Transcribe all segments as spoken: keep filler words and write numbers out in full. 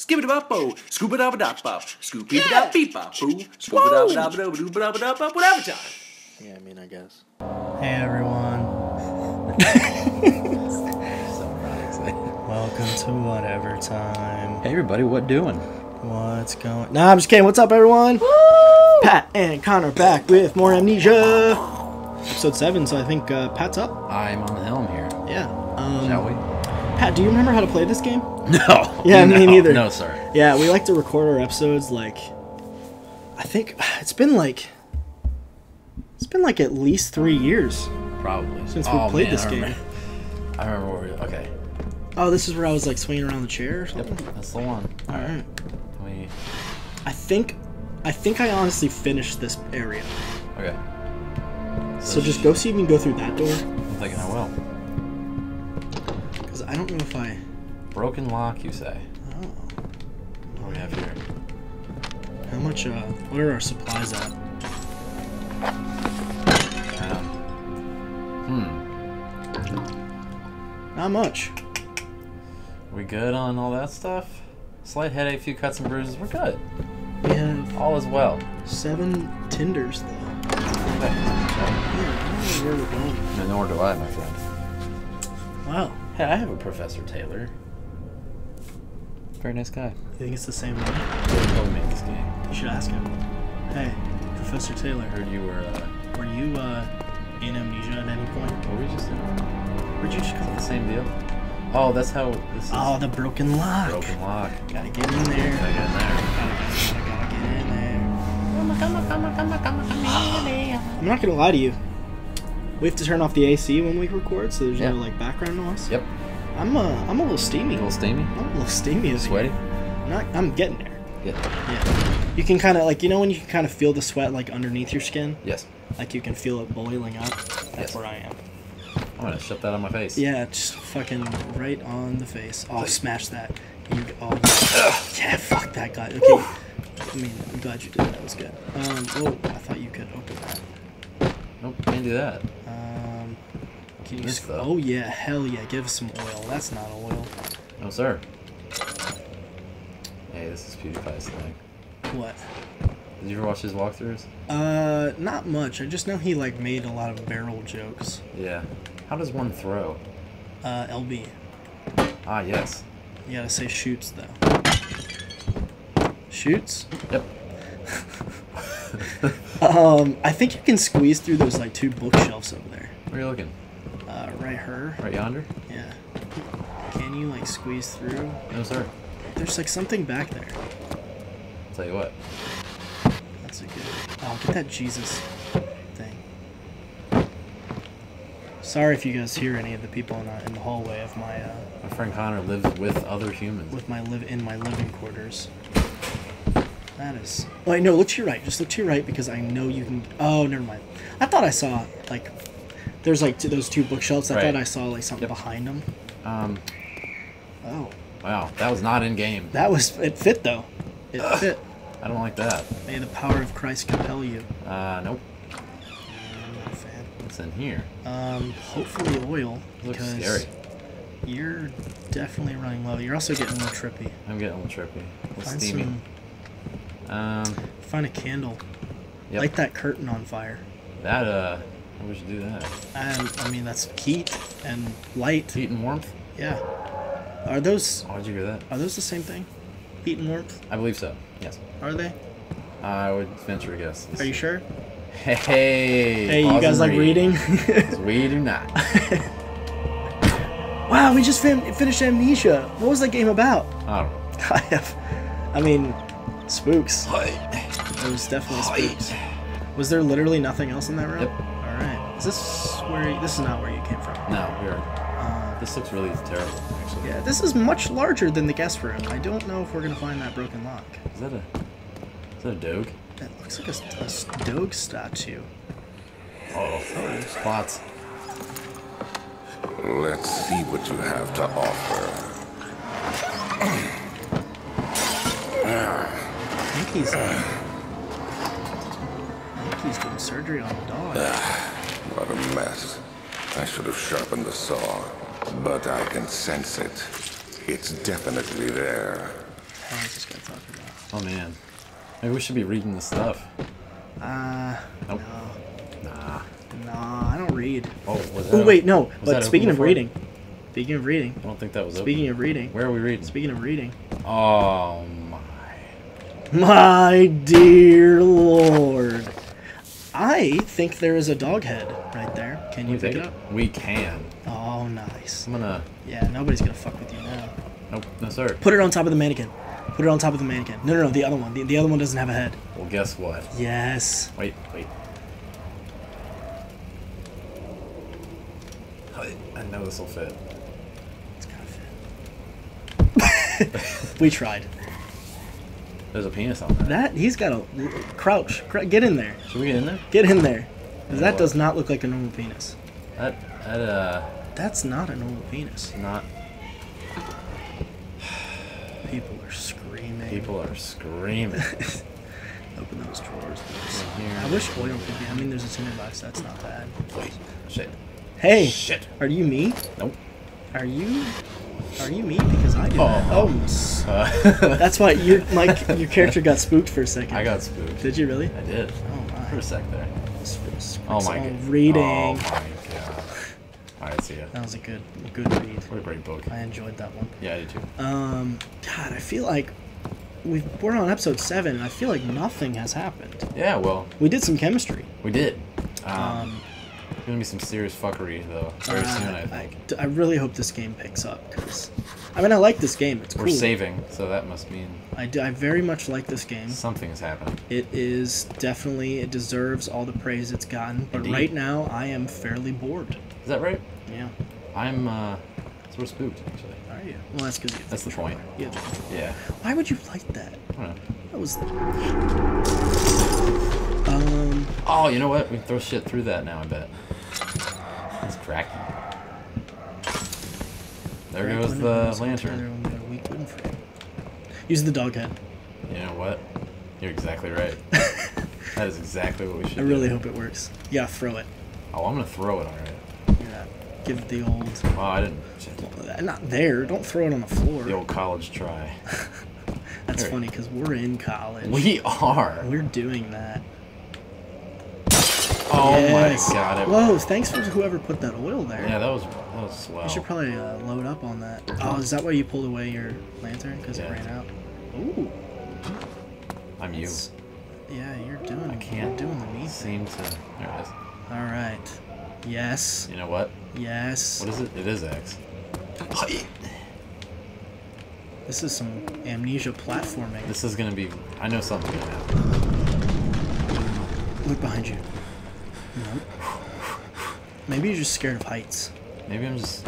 Skip it up, oh, scoop it up, up, up, scoop it up, beep up, boo, scoop it up, up, up, do, up, up, up, whatever time. Yeah, I mean, I guess. Hey, everyone. Welcome to Whatever Time. Hey, everybody, what doing? What's going? Nah, I'm just kidding. What's up, everyone? Woo! Pat and Connor back with more Amnesia. Episode seven. So I think uh, Pat's up. I'm on the helm here. Yeah. Um, Shall we? Pat, do you remember how to play this game? No. Yeah, no, me neither. No, sorry. Yeah, we like to record our episodes like, I think it's been like, it's been like at least three years. Probably. Since we oh, played man, this I game. Remember. I remember where we were, okay. Oh, this is where I was like swinging around the chair or something? Yep, that's the one. All right. We... I think, I think I honestly finished this area. Okay. So, so just go see if you can go through that door. I'm thinking I will. I don't know if I... Broken lock, you say? Oh. What do we have here? How much, uh... where are our supplies at? Um... Hmm. Not much. We good on all that stuff? Slight headache, few cuts and bruises. We're good. We have... all is well. Seven tenders, though. Okay. Yeah, I don't know where we're going. No, nor do I, my friend. Wow. I have a Professor Taylor. Very nice guy. You think it's the same one? He'll make this game. You should ask him. Hey, Professor Taylor. I heard you were, uh... were you, uh, in Amnesia at any point? What were you just in? Where'd you just come from? The same deal? Oh, that's how this is. Oh, the broken lock. Broken lock. Gotta get in there. Gotta get in there. Gotta get in there. Gotta get in there. I'm not gonna lie to you. We have to turn off the A C when we record, so there's yep. no like background noise. Yep. I'm uh, I'm a little steamy. A little steamy. I'm a little steamy. Sweaty. Not. I'm getting there. Yeah. Yeah. You can kind of like you know when you can kind of feel the sweat like underneath your skin. Yes. Like you can feel it boiling up. That's yes. where I am. I'm gonna shut that on my face. Yeah, just fucking right on the face. Oh, please. Smash that. You, oh. Yeah, fuck that guy. Okay. Woo. I mean, I'm glad you did that. That was good. Um. Oh, I thought you could open that. Nope, can't do that. Um, can you this, oh yeah, hell yeah, give us some oil. That's not oil. No, sir. Hey, this is PewDiePie's thing. What? Did you ever watch his walkthroughs? Uh, not much. I just know he, like, made a lot of barrel jokes. Yeah. How does one throw? Uh, L B. Ah, yes. You gotta say shoots, though. Shoots? Yep. um, I think you can squeeze through those like two bookshelves over there. Where are you looking? Uh, right here. Right yonder? Yeah. Can you like squeeze through? No, sir. There's like something back there. I'll tell you what. That's a good... Oh, get that Jesus thing. Sorry if you guys hear any of the people in, uh, in the hallway of my... Uh, my friend Connor lives with other humans. With my live in my living quarters. That is... Oh, wait, no, look to your right. Just look to your right because I know you can... Oh, never mind. I thought I saw, like... There's, like, t those two bookshelves. I right. thought I saw, like, something yep. behind them. Um. Oh. Wow, that was not in-game. That was... It fit, though. It Ugh. fit. I don't like that. May the power of Christ compel you. Uh, nope. I'm not a fan. What's in here? Um, hopefully oil. It looks scary. You're definitely running low. You're also getting a little trippy. I'm getting a little trippy. It's steamy. Some... Um, Find a candle. Yep. Light that curtain on fire. That, uh, I wish you do that. And, I mean, that's heat and light. Heat and warmth? Yeah. Are those... How did you hear that? Are those the same thing? Heat and warmth? I believe so, yes. Are they? I would venture a guess. Let's are see. You sure? Hey! Hey, you guys like reading? We do not. Wow, we just fin finished Amnesia. What was that game about? I don't know. I have... I mean... Spooks. It was definitely spooks. Was there literally nothing else in that room? Yep. Alright. Is this where you, this is not where you came from? No, we're... Uh, this looks really terrible, actually. Yeah, this is much larger than the guest room. I don't know if we're going to find that broken lock. Is that a... Is that a dog? That looks like a, a dog statue. Uh-oh. Oh, spots. Let's see what you have to offer. I think he's, uh, I think he's doing surgery on the dog. Uh, what a mess. I should have sharpened the saw, but I can sense it. It's definitely there. Uh, Oh man, maybe we should be reading this stuff. Uh, nope. no. Nah. Nah, I don't read. Oh, was that Ooh, wait, no. But speaking of reading, speaking of reading. I don't think that was open. Speaking of reading. Where are we reading? Speaking of reading. Oh my. My dear Lord. I think there is a dog head right there. Can you pick it up? We can. Oh, nice. I'm gonna. Yeah, nobody's gonna fuck with you now. Nope, no sir. Put it on top of the mannequin. Put it on top of the mannequin. No, no, no, the other one. The, the other one doesn't have a head. Well, guess what? Yes. Wait, wait. I know this will fit. It's gonna fit. We tried. There's a penis on that. That he's got a crouch. Cr get in there. Should we get in there? Get in there. Because that does not look like a normal penis. That that uh. That's not a normal penis. Not. People are screaming. People are screaming. Open those drawers. Here. I wish oil could be. I mean, there's a tinder box. That's not bad. Wait. Shit. Hey. Shit. Are you me? Nope. Are you? Are you me? Because I do that. Oh, oh. Uh, that's why you, Mike, your character got spooked for a second. I got spooked. Did you really? I did. Oh my. For a sec there. Oh my god. Reading. Oh my god. All right, see ya. That was a good, good read. What a great book. I enjoyed that one. Yeah, I did too. Um, God, I feel like we've, we're on episode seven, and I feel like nothing has happened. Yeah, well. We did some chemistry. We did. Um. um Gonna be some serious fuckery though very uh, soon, I think. I, I really hope this game picks up because I mean I like this game. It's cool. We're saving, so that must mean I do. I very much like this game. Something has happened. It is definitely it deserves all the praise it's gotten. But Indeed. Right now I am fairly bored. Is that right? Yeah. I'm uh, sort of spooked actually. Are you? Well, that's because that's the point. Yeah. Yeah. Why would you like that? I don't know. That was. The... Um. Oh, you know what? We can throw shit through that now. I bet. It's cracking. There right, goes the lantern. Together, use the dog head. You know what? You're exactly right. That is exactly what we should do. I really do. Hope it works. Yeah, throw it. Oh, I'm going to throw it, alright. Yeah, give it the old... Oh, I didn't... Shit. Not there. Don't throw it on the floor. The old college try. That's there. Funny, because we're in college. We are. We're doing that. Oh yes. My god. It Whoa, was... thanks for whoever put that oil there. Yeah, that was, that was swell. You should probably uh, load up on that. Oh, is that why you pulled away your lantern? Because yeah. It ran out. Ooh. I'm That's... you. Yeah, you're doing I can't doing the neat thing. To... There it is. Alright. Yes. You know what? Yes. What is it? It is X. This is some amnesia platforming. This is gonna be... I know something's gonna happen. Look behind you. Nope. Maybe you're just scared of heights. Maybe I'm just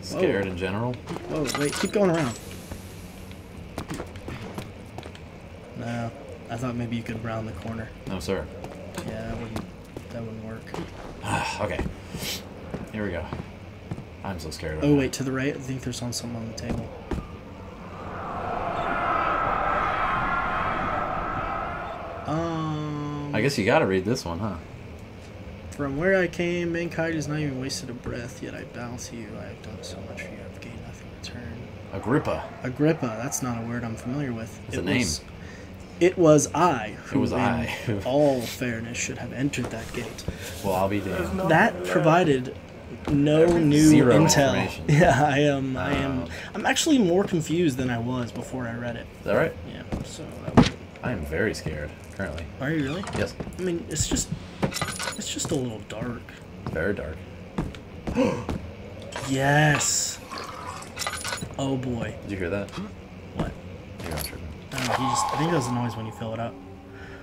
scared Whoa. In general. Whoa, wait, keep going around. No, I thought maybe you could round the corner. No, sir. Yeah, that wouldn't, that wouldn't work. Okay. Here we go. I'm so scared of it. Oh, wait, to the right? I think there's on someone on the table. I guess you gotta read this one, huh? From where I came, mankind is not even wasted a breath, yet I bow to you. I have done so much for you, I've gained nothing in return. Agrippa. Agrippa, that's not a word I'm familiar with. It's it a name. Was, it was I who, it was in I. all fairness, should have entered that gate. Well, I'll be damned. That provided no new Zero intel. Yeah, I am. I am. Um, I'm actually more confused than I was before I read it. Is that right? Yeah. So. That was, I am very scared, currently. Are you really? Yes. I mean, it's just... It's just a little dark. Very dark. Yes! Oh, boy. Did you hear that? What? You're not tripping. I don't know, you just... I think that was the noise when you fill it up.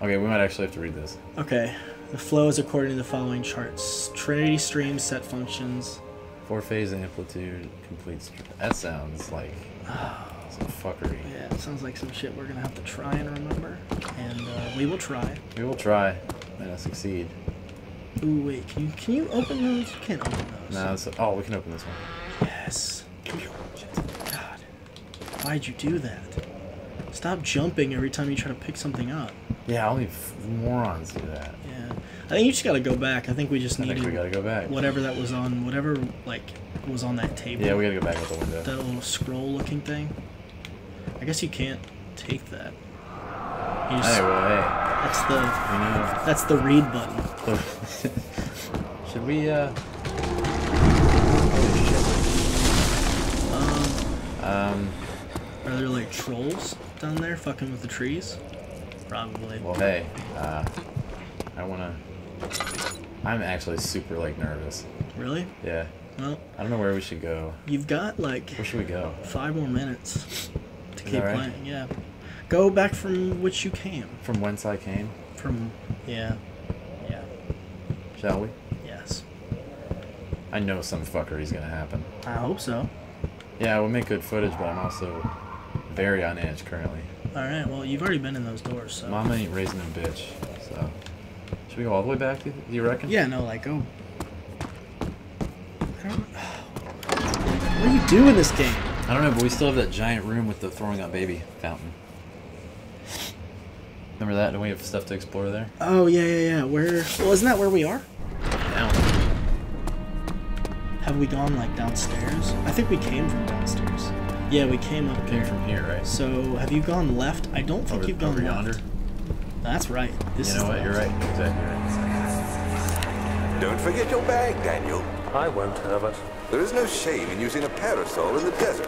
Okay, we might actually have to read this. Okay. The flow is according to the following charts. Trinity stream set functions. Four-phase amplitude completes... That sounds like... Some fuckery. Yeah, it sounds like some shit we're gonna have to try and remember. And uh, we will try. We will try. And I'll succeed. Ooh, wait, can you, can you open those? You can't open those. No, that's a, oh, we can open this one. Yes. God. Why'd you do that? Stop jumping every time you try to pick something up. Yeah, only morons do that. Yeah. I think you just gotta go back. I think we just I needed think we gotta go back. Whatever that was on, whatever, like, was on that table. Yeah, we gotta go back with the window. That little scroll-looking thing. I guess you can't take that. You just, anyway. That's the, you know, that's the read button. Should we, uh... Um, are there like trolls down there fucking with the trees? Probably. Well, hey, uh, I wanna. I'm actually super like nervous. Really? Yeah. Well, I don't know where we should go. You've got like. Where should we go? Five more minutes to keep playing. Right? Yeah. Go back from which you came. From whence I came. From yeah, yeah. Shall we? Yes. I know some fuckery's gonna happen. I hope so. Yeah, we'll make good footage, but I'm also very on edge currently. Alright, well, you've already been in those doors, so... Mama ain't raising a bitch, so... Should we go all the way back, do you reckon? Yeah, no, like, go... I don't... What do you do in this game? I don't know, but we still have that giant room with the throwing up baby fountain. Remember that? Don't we have stuff to explore there? Oh, yeah, yeah, yeah. Where... Well, isn't that where we are? Now. Have we gone like downstairs? I think we came from downstairs. Yeah, we came up we came there. from here, right? So have you gone left? I don't think over, you've gone over left. Yonder. That's right. This you know is what? You're right. Exactly right. Don't forget your bag, Daniel. I won't have it. There is no shame in using a parasol in the desert.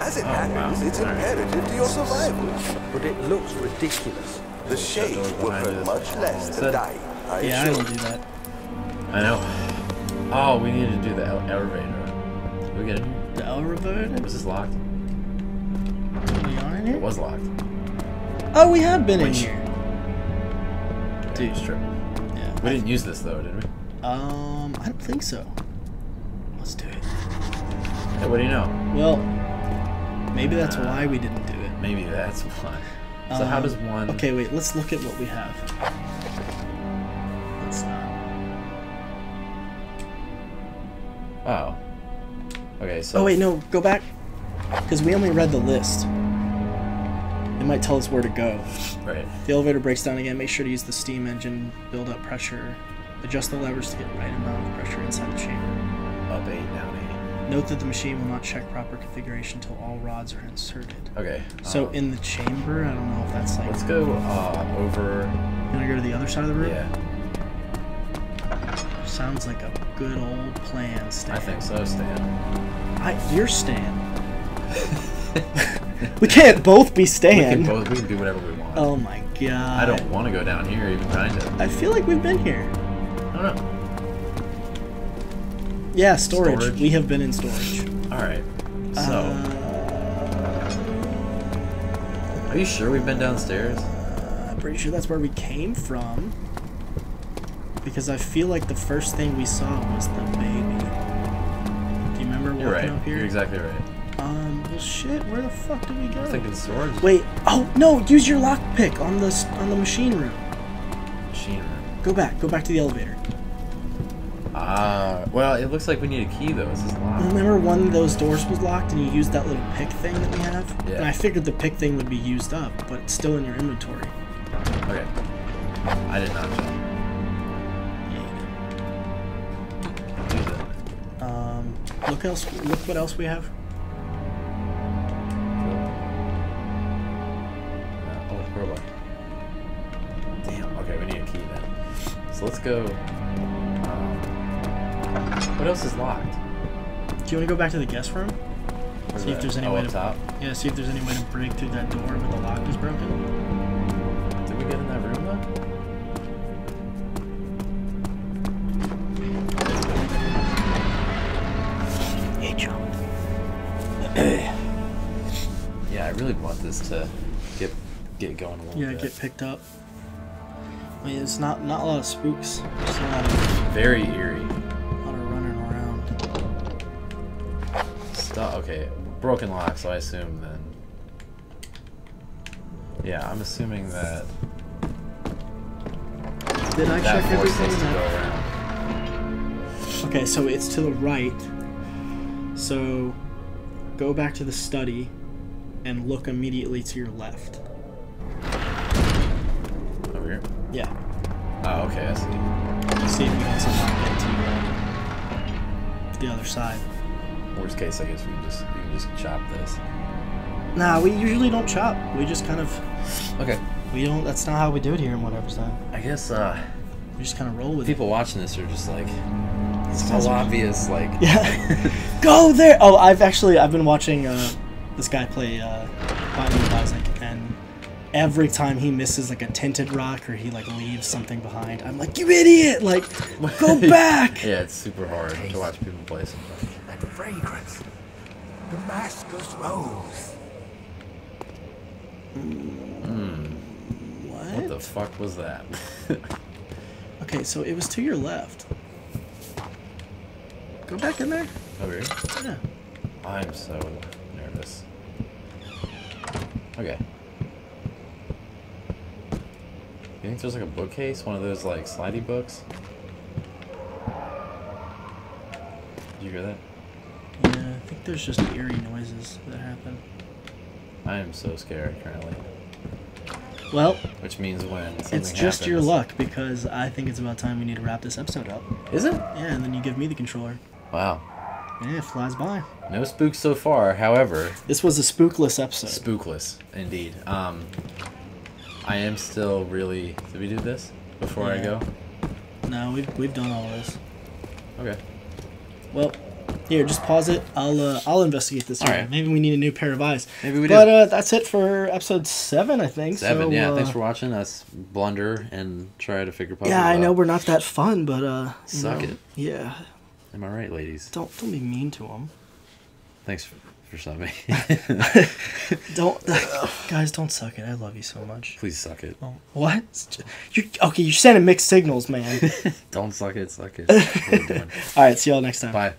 As it oh, happens, wow. it's right. imperative to your survival. But it looks ridiculous. The shade will hurt much less oh, than dying. I yeah, assure. I will do that. I know. Oh, we need to do the elevator. We get it. The elevator? Was this locked? Are we on in here? It was locked. Oh, we have been Which, in here. Dude, it's true. Yeah. We I didn't use this though, did we? Um, I don't think so. Let's do it. Hey, what do you know? Well, maybe that's uh, why we didn't do it. Maybe that's why. So um, how does one? Okay, wait. Let's look at what we have. Let's not. Oh. Okay, so... Oh, wait, no. Go back. Because we only read the list. It might tell us where to go. Right. The elevator breaks down again. Make sure to use the steam engine. Build up pressure. Adjust the levers to get the right amount of pressure inside the chamber. Up eight, down eight. Note that the machine will not check proper configuration until all rods are inserted. Okay. So, um, in the chamber, I don't know if that's like... Let's go uh, over... You want to go to the other side of the room? Yeah. Sounds like a good old plan, Stan. I think so, Stan. I, you're Stan. We can't both be Stan. We can, both, we can do whatever we want. Oh my god. I don't want to go down here, even kind of. I feel like we've been here. I don't know. Yeah, storage. storage. We have been in storage. Alright. So. Uh, are you sure we've been downstairs? Uh, I'm pretty sure that's where we came from. Because I feel like the first thing we saw was the baby. Do you remember walking right. up here? You're exactly right. Um, well, shit. Where the fuck did we go? I was thinking storage. Wait. Oh no! Use your lockpick on the on the machine room. Machine room. Go back. Go back to the elevator. Ah. Uh, well, it looks like we need a key though. This is locked. Remember, one of those doors was locked, and you used that little pick thing that we have. Yeah. And I figured the pick thing would be used up, but it's still in your inventory. Okay. I did not check. Look else. Look what else we have. Uh, oh, it's robot. Damn. Okay, we need a key then. So let's go. Um, what else is locked? Do you want to go back to the guest room? Where's see that? if there's any oh, way to. Top? Yeah. See if there's any way to break through that door where the lock is broken. Did we get in that room though? Yeah, I really want this to get get going a little yeah, bit. Yeah, get picked up. I mean, it's not not a lot of spooks. It's a lot of, very eerie. A lot of running around. Stop. Okay, broken lock. So I assume then. Yeah, I'm assuming that. Did I check everything out? Okay, so it's to the right. So. Go back to the study and look immediately to your left. Over here? Yeah. Oh, okay, I see. See if we can somehow get to uh, the other side. Worst case, I guess we can just, we can just chop this. Nah, we usually don't chop. We just kind of... Okay. We don't... That's not how we do it here in Whatever Time. I guess, uh... we just kind of roll with people it. People watching this are just like... It's so obvious, like... Yeah. Go there! Oh, I've actually... I've been watching, uh... this guy play, uh... Binding of Isaac, and... every time he misses, like, a tinted rock or he, like, leaves something behind, I'm like, you idiot! Like, go back! Yeah, it's super hard to watch people play sometimes. That fragrance. Damascus rose. Mm. What? What the fuck was that? Okay, so it was to your left. Go back in there. Over here? Yeah. I'm so nervous. Okay. You think there's like a bookcase? One of those like slidey books? Did you hear that? Yeah, I think there's just eerie noises that happen. I am so scared currently. Well, which means when something it's just happens. Your luck, because I think it's about time we need to wrap this episode up. Is it? Yeah, and then you give me the controller. Wow. Yeah, it flies by. No spooks so far, however. This was a spookless episode. Spookless, indeed. Um, I am still really... Did we do this before yeah. I go? No, we've, we've done all this. Okay. Well... Here, just pause it. I'll uh, I'll investigate this. All right. Maybe we need a new pair of eyes. Maybe we do. But uh, that's it for episode seven, I think. Seven, so, yeah. Uh, thanks for watching us blunder and try to figure. Yeah, I out. know we're not that fun, but uh. Suck you know, it. Yeah. Am I right, ladies? Don't don't be mean to them. Thanks for, for subbing. Don't uh, guys, don't suck it. I love you so much. Please suck it. Oh, what? You okay? You're sending mixed signals, man. Don't suck it. Suck it. What are you doing? All right. See y'all next time. Bye.